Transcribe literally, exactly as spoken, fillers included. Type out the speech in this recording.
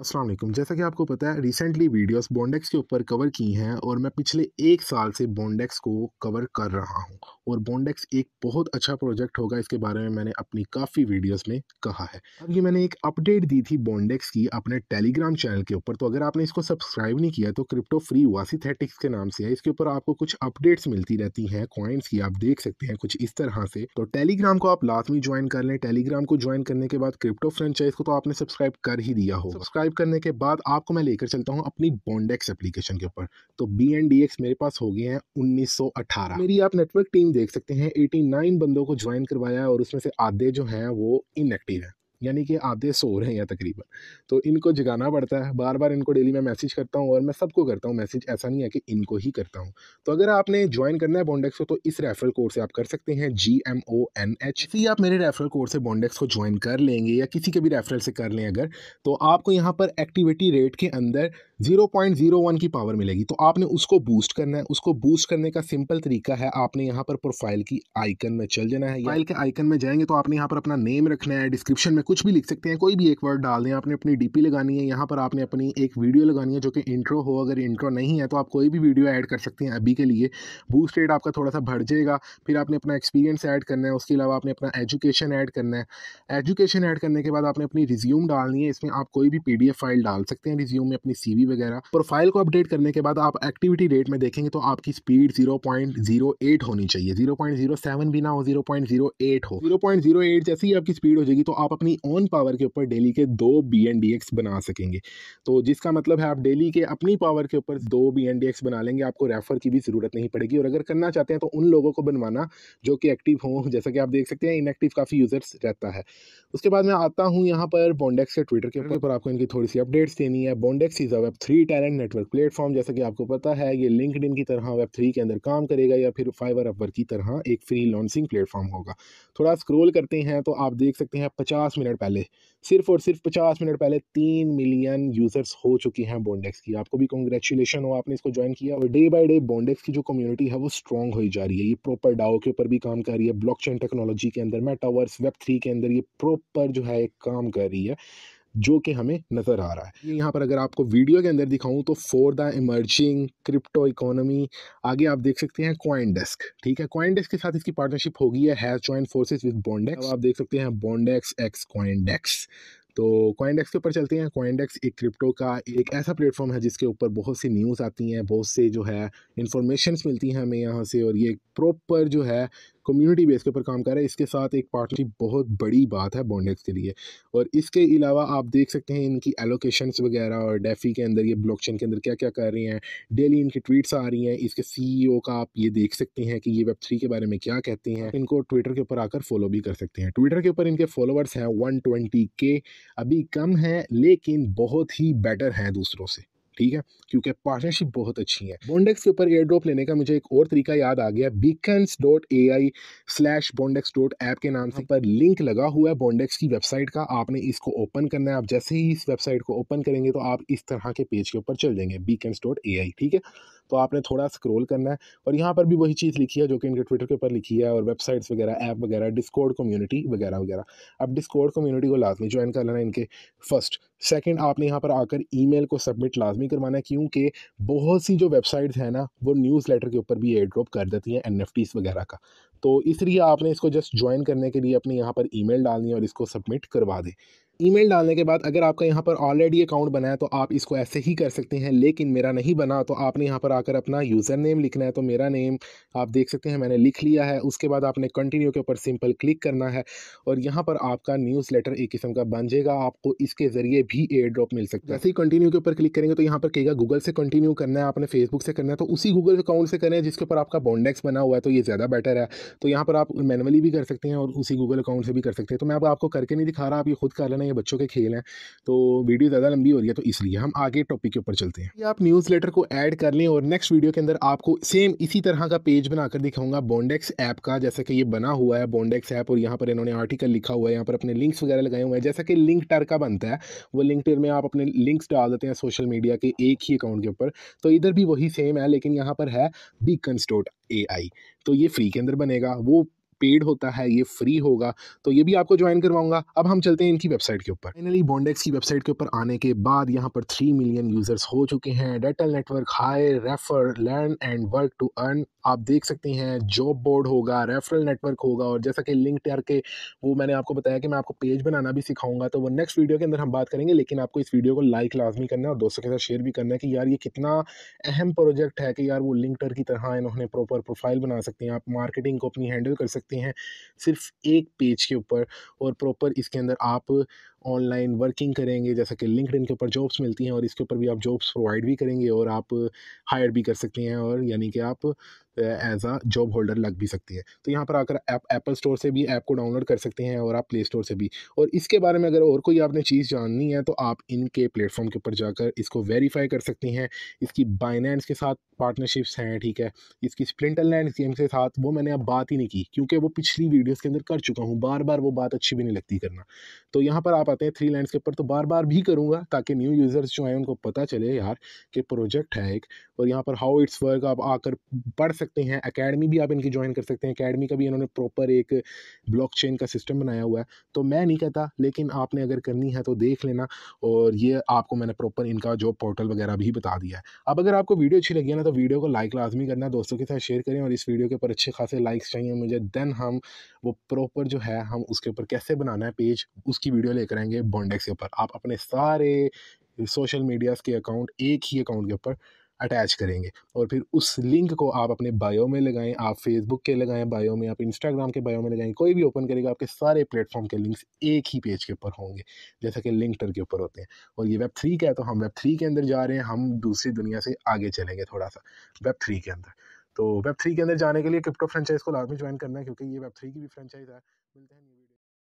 अस्सलाम वालेकुम। जैसा कि आपको पता है, रिसेंटली वीडियोस बॉन्डेक्स के ऊपर कवर की हैं और मैं पिछले एक साल से बॉन्डेक्स को कवर कर रहा हूं और बॉन्डेक्स एक बहुत अच्छा प्रोजेक्ट होगा, इसके बारे में मैंने अपनी काफ़ी वीडियोस में कहा है। अब ये मैंने एक अपडेट दी थी बॉन्डेक्स की अपने टेलीग्राम चैनल के ऊपर, तो अगर आपने इसको सब्सक्राइब नहीं किया तो क्रिप्टो फ्री वासिथेटिक्स के नाम से है, इसके ऊपर आपको कुछ अपडेट्स मिलती रहती हैं कॉइन्स की, आप देख सकते हैं कुछ इस तरह से। तो टेलीग्राम को आप लाजमी ज्वाइन कर लें। टेलीग्राम को ज्वाइन करने के बाद क्रिप्टो फ्रेंचाइज को तो आपने सब्सक्राइब कर ही दिया होगा। करने के बाद आपको मैं लेकर चलता हूं अपनी बॉन्डेक्स एप्लीकेशन के ऊपर। तो बी एन डी एक्स मेरे पास हो गए हैं उन्नीस सौ अठारह। मेरी आप नेटवर्क टीम देख सकते हैं, नवासी बंदों को ज्वाइन करवाया है और उसमें से आधे जो हैं वो इनएक्टिव हैं, यानी कि आधे सो रहे हैं या तकरीबन, तो इनको जगाना पड़ता है। बार बार इनको डेली मैं मैसेज करता हूँ और मैं सबको करता हूँ मैसेज, ऐसा नहीं है कि इनको ही करता हूँ। तो अगर आपने ज्वाइन करना है बॉन्डेक्स को तो इस रेफरल कोड से आप कर सकते हैं, G M O N H. यदि आप मेरे रेफरल कोड से बॉन्डेक्स को ज्वाइन कर लेंगे या किसी के भी रेफरल से कर लें अगर, तो आपको यहाँ पर एक्टिविटी रेट के अंदर जीरो पॉइंट जीरो वन की पावर मिलेगी। तो आपने उसको बूस्ट करना है। उसको बूस्ट करने का सिंपल तरीका है, आपने यहाँ पर प्रोफाइल की आइकन में चल जाना है। प्रोफाइल के आइकन में जाएंगे तो आपने यहाँ पर अपना नेम रखना है, डिस्क्रिप्शन में कुछ भी लिख सकते हैं, कोई भी एक वर्ड डाल दें, आपने अपनी डीपी लगानी है। यहाँ पर आपने अपनी एक वीडियो लगानी है जो कि इंट्रो हो, अगर इंट्रो नहीं है तो आप कोई भी वीडियो ऐड कर सकते हैं अभी के लिए। बूस्ट रेट आपका थोड़ा सा बढ़ जाएगा। फिर आपने अपना एक्सपीरियंस ऐड करना है, उसके अलावा आपने अपना एजुकेशन ऐड करना है। एजुकेशन ऐड करने के बाद आपने अपनी रिज्यूम डालनी है, इसमें आप कोई भी पी डी एफ फाइल डाल सकते हैं रिज्यूम में, अपनी सी वी वगैरह। प्रोफाइल को अपडेट करने के बाद आप एक्टिविटी रेट में देखेंगे तो आपकी speed zero point zero eight होनी चाहिए, जीरो पॉइंट जीरो सेवन भी ना हो, जीरो पॉइंट जीरो एट हो। जीरो पॉइंट जीरो एट जैसे ही आपकी स्पीड हो जाएगी तो आप अपनी ऑन पावर के ऊपर डेली के दो बी एन डी एक्स बना सकेंगे। तो जिसका मतलब है आप डेली के अपनी पावर के ऊपर दो बी एन डी एक्स बना लेंगे, आपको रेफर की भी ज़रूरत नहीं पड़ेगी। और अगर करना चाहते हैं तो उन लोगों को बनवाना जो कि एक्टिव हों, जैसा कि आप देख सकते हैं इनएक्टिव काफ़ी यूज़र्स रहता है। उसके बाद मैं आता हूँ यहाँ पर बॉन्डेक्स के ट्विटर के ऊपर, आपको इनकी थोड़ी सी अपडेट्स देनी है। Bondex is a web three talent network platform. जैसा कि आपको पता है ये लिंक्डइन की तरह वेब थ्री के अंदर काम करेगा या फिर फाइवर अपवर्क की तरह एक फ्री लॉन्सिंग प्लेटफॉर्म होगा। थोड़ा स्क्रोल करते हैं तो आप देख सकते हैं पचास मिनट पहले, सिर्फ और सिर्फ पचास मिनट पहले तीन मिलियन यूजर्स हो चुकी हैं बॉन्डेक्स की। आपको भी कॉन्ग्रेचुलेशन हो, आपने इसको ज्वाइन किया। और डे बाय डे बॉन्डेक्स की जो कम्युनिटी है वो स्ट्रॉन्ग हो जा रही है। ये प्रॉपर डाओ के ऊपर भी काम कर रही है, ब्लॉकचेन टेक्नोलॉजी के अंदर, मेटावर्स, वेब थ्री के अंदर ये प्रॉपर जो है काम कर रही है, जो कि हमें नज़र आ रहा है। यहाँ पर अगर आपको वीडियो के अंदर दिखाऊं तो for the emerging crypto economy, आगे आप देख सकते हैं CoinDesk, ठीक है। CoinDesk के साथ इसकी पार्टनरशिप होगी है, has joined forces with Bondex. अब आप देख सकते हैं बॉन्डेक्स एक्स CoinDesk। तो CoinDesk के ऊपर चलते हैं। CoinDesk एक क्रिप्टो का एक ऐसा प्लेटफॉर्म है जिसके ऊपर बहुत सी न्यूज़ आती हैं, बहुत से जो है इंफॉर्मेशंस मिलती हैं हमें यहाँ से, और ये एक प्रॉपर जो है कम्युनिटी बेस के ऊपर काम कर रहा है। इसके साथ एक पार्टनरशिप बहुत बड़ी बात है बॉन्डेक्स के लिए। और इसके अलावा आप देख सकते हैं इनकी एलोकेशंस वगैरह और डेफी के अंदर ये ब्लॉकचेन के अंदर क्या क्या कर रहे हैं, डेली इनकी ट्वीट्स आ रही हैं। इसके सीईओ का आप ये देख सकते हैं कि ये वेब थ्री के बारे में क्या कहते हैं। इनको ट्विटर के ऊपर आकर फॉलो भी कर सकते हैं। ट्विटर के ऊपर इनके फॉलोअर्स हैं वन ट्वेंटी के, अभी कम है लेकिन बहुत ही बेटर हैं दूसरों से, ठीक है, क्योंकि पार्टनरशिप बहुत अच्छी है। बॉन्डेक्स के ऊपर एयर ड्रॉप लेने का मुझे एक और तरीका याद आ गया, beacons dot A I slash Bondex dot app के नाम से पर लिंक लगा हुआ है बॉन्डेक्स की वेबसाइट का। आपने इसको ओपन करना है। आप जैसे ही इस वेबसाइट को ओपन करेंगे तो आप इस तरह के पेज के ऊपर चल जाएंगे, बीकन्स डॉट ए आई, ठीक है। तो आपने थोड़ा स्क्रॉल करना है और यहाँ पर भी वही चीज़ लिखी है जो कि इनके ट्विटर के ऊपर लिखी है, और वेबसाइट्स वगैरह, ऐप वगैरह, डिस्कॉर्ड कम्युनिटी वगैरह वगैरह। अब डिस्कॉर्ड कम्युनिटी को लाजमी ज्वाइन कर लेना इनके फर्स्ट। सेकंड, आपने यहाँ पर आकर ईमेल को सबमिट लाजमी करवाना है, क्योंकि बहुत सी जो वेबसाइट्स हैं ना वो न्यूज़लेटर के ऊपर भी एयर ड्रॉप कर देती हैं एन एफ टीज़ वगैरह का। तो इसलिए आपने इसको जस्ट ज्वाइन करने के लिए अपने यहाँ पर ईमेल डालनी है और इसको सबमिट करवा दें। ईमेल डालने के बाद अगर आपका यहाँ पर ऑलरेडी अकाउंट बना है तो आप इसको ऐसे ही कर सकते हैं, लेकिन मेरा नहीं बना तो आपने यहाँ पर आकर अपना यूज़र नेम लिखना है। तो मेरा नेम आप देख सकते हैं मैंने लिख लिया है। उसके बाद आपने कंटिन्यू के ऊपर सिंपल क्लिक करना है और यहाँ पर आपका न्यूज़लेटर एक किस्म का बन जाएगा। आपको इसके ज़रिए भी एयर ड्रॉप मिल सकता है। जैसे ही कंटिन्यू के ऊपर क्लिक करेंगे तो यहाँ पर कहेगा गूगल से कंटिन्यू करना है, आपने फेसबुक से करना है, तो उसी गूगल अकाउंट से करें जिसके ऊपर आपका बॉन्डेक्स बना हुआ है, तो ये ज़्यादा बेटर है। तो यहाँ पर आप मैनुअली भी कर सकते हैं और उसी गूगल अकाउंट से भी कर सकते हैं। तो मैं अब आपको करके नहीं दिखा रहा, आप ये खुद कर लेना, ये बच्चों के खेल हैं। तो वीडियो ज़्यादा लंबी हो रही है तो इसलिए हम आगे टॉपिक के ऊपर चलते हैं। आप न्यूज़लेटर को ऐड कर लें और नेक्स्ट वीडियो के अंदर आपको सेम इसी तरह का पेज बनाकर दिखाऊंगा बॉन्डेक्स ऐप का, जैसा कि ये बना हुआ है बॉन्डेक्स ऐप। और यहाँ पर इन्होंने आर्टिकल लिखा हुआ है, यहाँ पर अपने लिंक्स वगैरह लगाए हुए हैं, जैसा कि लिंक्डइन का बनता है वो लिंक्डइन में आप अपने लिंक्स डाल देते हैं सोशल मीडिया के एक ही अकाउंट के ऊपर। तो इधर भी वही सेम है, लेकिन यहाँ पर है बीकन्स डॉट ए आई। तो ये फ्री के अंदर बनेगा, वो पेड होता है, ये फ्री होगा, तो ये भी आपको ज्वाइन करवाऊंगा। अब हम चलते हैं इनकी वेबसाइट के ऊपर। फाइनली बॉन्डेक्स की वेबसाइट के ऊपर आने के बाद यहाँ पर थ्री मिलियन यूजर्स हो चुके हैं। डेटल network, high, refer, learn and work to earn, आप देख सकते हैं जॉब बोर्ड होगा, रेफरल नेटवर्क होगा, और जैसा कि लिंक्डइन के वो मैंने आपको बताया कि मैं आपको पेज बनाना भी सिखाऊंगा, तो वो नेक्स्ट वीडियो के अंदर हम बात करेंगे। लेकिन आपको इस वीडियो को लाइक लाजमी करना है और दोस्तों के साथ शेयर भी करना है कि यार ये कितना अहम प्रोजेक्ट है कि यार वो लिंक्डइन की तरह इन्होंने प्रॉपर प्रोफाइल बना सकते हैं, आप मार्केटिंग को अपनी हैंडल कर सकते हैं सिर्फ एक पेज के ऊपर, और प्रॉपर इसके अंदर आप ऑनलाइन वर्किंग करेंगे, जैसा कि लिंक्डइन के ऊपर जॉब्स मिलती हैं और इसके ऊपर भी आप जॉब्स प्रोवाइड भी करेंगे और आप हायर भी कर सकते हैं, और यानी कि आप एज अ जॉब होल्डर लग भी सकती है। तो यहाँ पर आकर आप एप्पल स्टोर से भी ऐप को डाउनलोड कर सकते हैं और आप प्ले स्टोर से भी। और इसके बारे में अगर और कोई आपने चीज़ जाननी है तो आप इनके प्लेटफॉर्म के ऊपर जाकर इसको वेरीफाई कर सकते हैं। इसकी बाइनेंस के साथ पार्टनरशिप्स हैं, ठीक है, इसकी स्प्लिंटरलैंड गेम के साथ वो मैंने अब बात ही नहीं की क्योंकि वो पिछली वीडियोज़ के अंदर कर चुका हूँ, बार बार वो बात अच्छी भी नहीं लगती करना। तो यहाँ पर आप आते हैं थ्री लैंड्स के ऊपर, तो बार बार भी करूँगा ताकि न्यू यूज़र्स जो हैं उनको पता चले यार कि प्रोजेक्ट है एक। और यहाँ पर हाउ इट्स वर्क आप आकर पढ़ सकते हैं। एकेडमी भी आप इनकी ज्वाइन कर सकते हैं, एकेडमी का भी इन्होंने प्रॉपर एक ब्लॉकचेन का सिस्टम बनाया हुआ है, तो मैं नहीं कहता लेकिन आपने अगर करनी है तो देख लेना। और ये आपको मैंने प्रॉपर इनका जॉब पोर्टल वगैरह भी बता दिया है। अब अगर आपको वीडियो अच्छी लगी है ना तो वीडियो को लाइक लाजमी करना, दोस्तों के साथ शेयर करें, और इस वीडियो के ऊपर अच्छे खासे लाइक्स चाहिए मुझे, देन हम वो प्रॉपर जो है हम उसके ऊपर कैसे बनाना है पेज उसकी वीडियो लेकर आएंगे बॉन्डेक्स के ऊपर। आप अपने सारे सोशल मीडियाज़ के अकाउंट एक ही अकाउंट के ऊपर अटैच करेंगे और फिर उस लिंक को आप अपने बायो में लगाएं, आप फेसबुक के लगाएं बायो में, आप इंस्टाग्राम के बायो में लगाएं, कोई भी ओपन करेगा आपके सारे प्लेटफॉर्म के लिंक्स एक ही पेज के ऊपर होंगे जैसा कि लिंक्डइन के ऊपर होते हैं। और ये वेब थ्री का है तो हम वेब थ्री के अंदर जा रहे हैं, हम दूसरी दुनिया से आगे चलेंगे थोड़ा सा वेब थ्री के अंदर। तो वेब थ्री के अंदर जाने के लिए क्रिप्टो फ्रेंचाइज को लाजमी ज्वाइन करना है क्योंकि ये वेब थ्री की भी फ्रेंचाइज है। मिलते हैं।